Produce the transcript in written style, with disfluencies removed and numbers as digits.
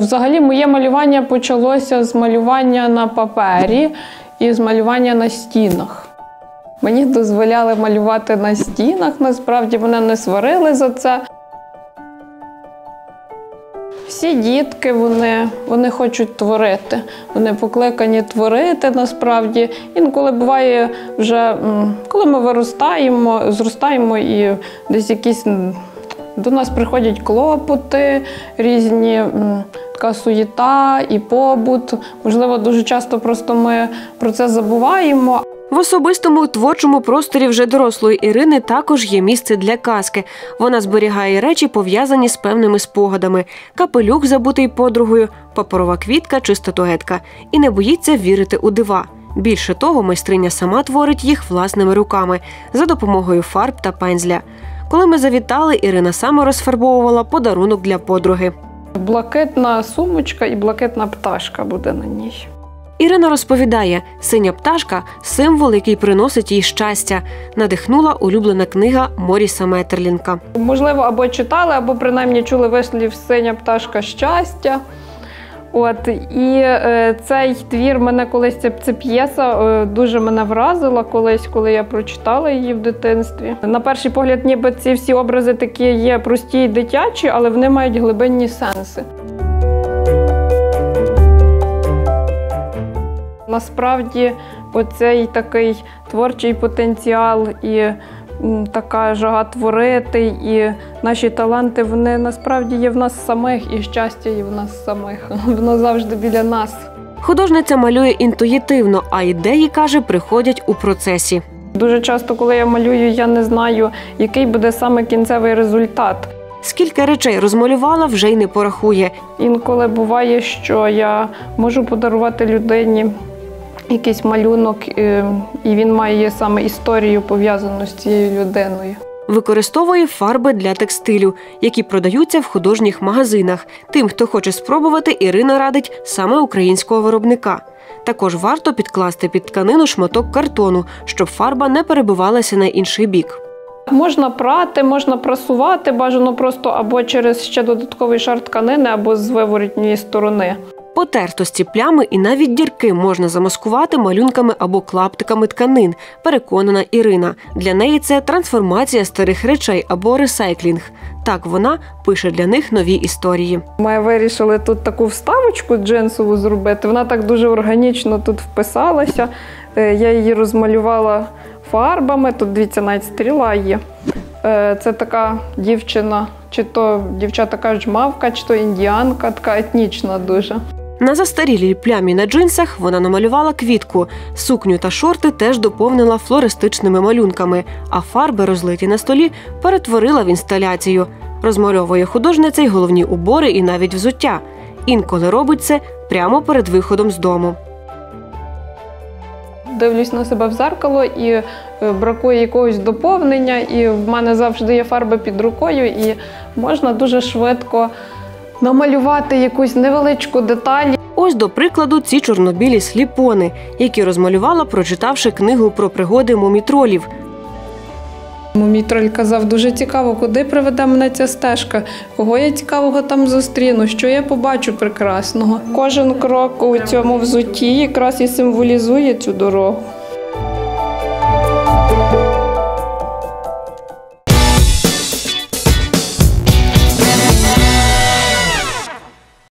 Взагалі моє малювання почалося з малювання на папері і з малювання на стінах. Мені дозволяли малювати на стінах, насправді мене не сварили за це. Всі дітки, вони хочуть творити, вони покликані творити насправді. Інколи буває вже, коли ми зростаємо і десь якісь до нас приходять клопоти, різні така суєта і побут. Можливо, дуже часто просто ми про це забуваємо. В особистому творчому просторі вже дорослої Ірини також є місце для казки. Вона зберігає речі, пов'язані з певними спогадами. Капелюх, забутий подругою, паперова квітка чи статуетка. І не боїться вірити у дива. Більше того, майстриня сама творить їх власними руками, за допомогою фарб та пензля. Коли ми завітали, Ірина саме розфарбовувала подарунок для подруги. Блакитна сумочка і блакитна пташка буде на ній. Ірина розповідає, синя пташка – символ, який приносить їй щастя. Надихнула улюблена книга Моріса Метерлінка. Можливо, або читали, або принаймні чули вислів «Синя пташка щастя». І цей твір мене колись, ця п'єса дуже мене вразила колись, коли я прочитала її в дитинстві. На перший погляд, ніби ці всі образи такі є прості і дитячі, але вони мають глибинні сенси. Насправді, оцей такий творчий потенціал і така жага творити, і наші таланти, вони насправді є в нас самих, і щастя є в нас самих. Воно завжди біля нас. Художниця малює інтуїтивно, а ідеї, каже, приходять у процесі. Дуже часто, коли я малюю, я не знаю, який буде саме кінцевий результат. Скільки речей розмалювала, вже й не порахує. Інколи буває, що я можу подарувати людині якийсь малюнок, і він має саме історію, пов'язану з цією людиною. Використовує фарби для текстилю, які продаються в художніх магазинах. Тим, хто хоче спробувати, Ірина радить саме українського виробника. Також варто підкласти під тканину шматок картону, щоб фарба не перебивалася на інший бік. Можна прати, можна прасувати, бажано просто або через ще додатковий шар тканини, або з виворітньої сторони. Потертості, плями і навіть дірки можна замаскувати малюнками або клаптиками тканин, переконана Ірина. Для неї це трансформація старих речей або ресайклінг. Так вона пише для них нові історії. Ми вирішили тут таку вставочку джинсову зробити. Вона так дуже органічно тут вписалася. Я її розмалювала фарбами. Тут, дивіться, навіть стріла є. Це така дівчина, чи то дівчата кажуть мавка, чи то індіанка, така етнічна дуже. На застарілій плямі на джинсах вона намалювала квітку. Сукню та шорти теж доповнила флористичними малюнками, а фарби, розлиті на столі, перетворила в інсталяцію. Розмальовує художниця й головні убори і навіть взуття. Інколи робить це прямо перед виходом з дому. Дивлюсь на себе в зеркало і бракує якогось доповнення, і в мене завжди є фарби під рукою, і можна дуже швидко намалювати якусь невеличку деталь. Ось, до прикладу, ці чорнобілі сліпони, які розмалювала, прочитавши книгу про пригоди мумітролів. Мумітроль казав, дуже цікаво, куди приведе мене ця стежка, кого я цікавого там зустріну, що я побачу прекрасного. Кожен крок у цьому взутті якраз і символізує цю дорогу.